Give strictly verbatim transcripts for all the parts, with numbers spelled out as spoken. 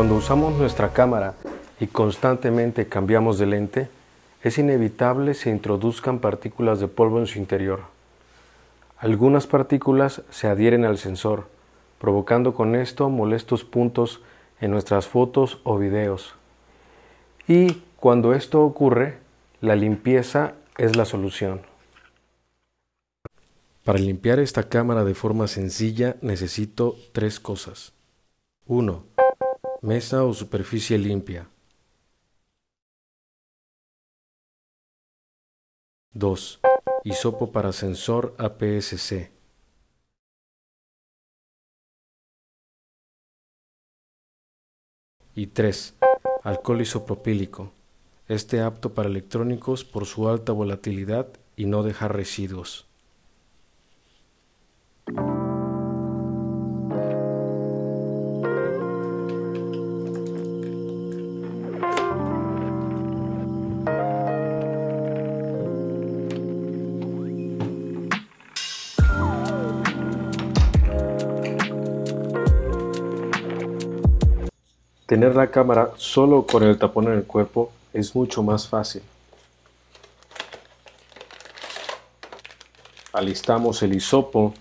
Cuando usamos nuestra cámara y constantemente cambiamos de lente, es inevitable se introduzcan partículas de polvo en su interior. Algunas partículas se adhieren al sensor, provocando con esto molestos puntos en nuestras fotos o videos. Y cuando esto ocurre, la limpieza es la solución. Para limpiar esta cámara de forma sencilla necesito tres cosas. uno. Mesa o superficie limpia. dos. Hisopo para sensor A P S C. Y tres. Alcohol isopropílico. Este apto para electrónicos por su alta volatilidad y no dejar residuos. Tener la cámara solo con el tapón en el cuerpo es mucho más fácil. Alistamos el hisopo.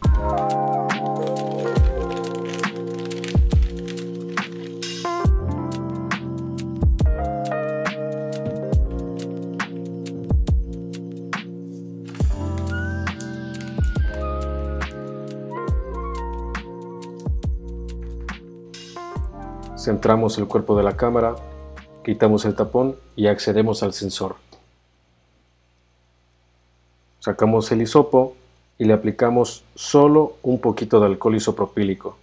Centramos el cuerpo de la cámara, quitamos el tapón y accedemos al sensor. Sacamos el hisopo y le aplicamos solo un poquito de alcohol isopropílico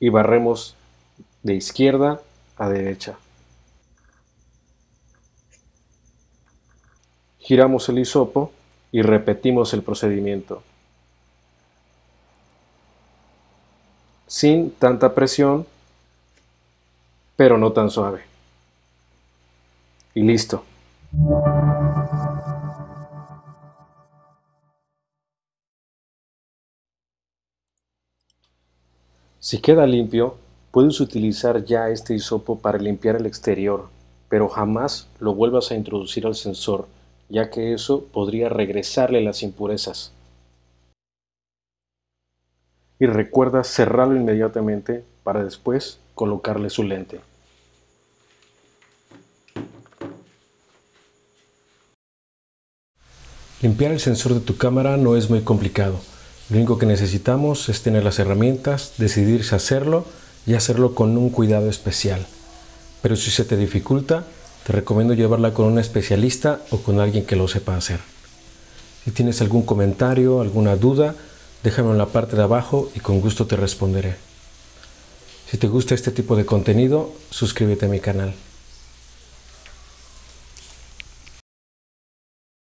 y barremos de izquierda a derecha. Giramos el hisopo y repetimos el procedimiento. Sin tanta presión, pero no tan suave. Y listo. Si queda limpio, puedes utilizar ya este hisopo para limpiar el exterior, pero jamás lo vuelvas a introducir al sensor, ya que eso podría regresarle las impurezas. Y recuerda cerrarlo inmediatamente para después colocarle su lente. Limpiar el sensor de tu cámara no es muy complicado. Lo único que necesitamos es tener las herramientas, decidirse a hacerlo y hacerlo con un cuidado especial. Pero si se te dificulta, te recomiendo llevarla con un especialista o con alguien que lo sepa hacer. Si tienes algún comentario, alguna duda, déjamelo en la parte de abajo y con gusto te responderé. Si te gusta este tipo de contenido, suscríbete a mi canal.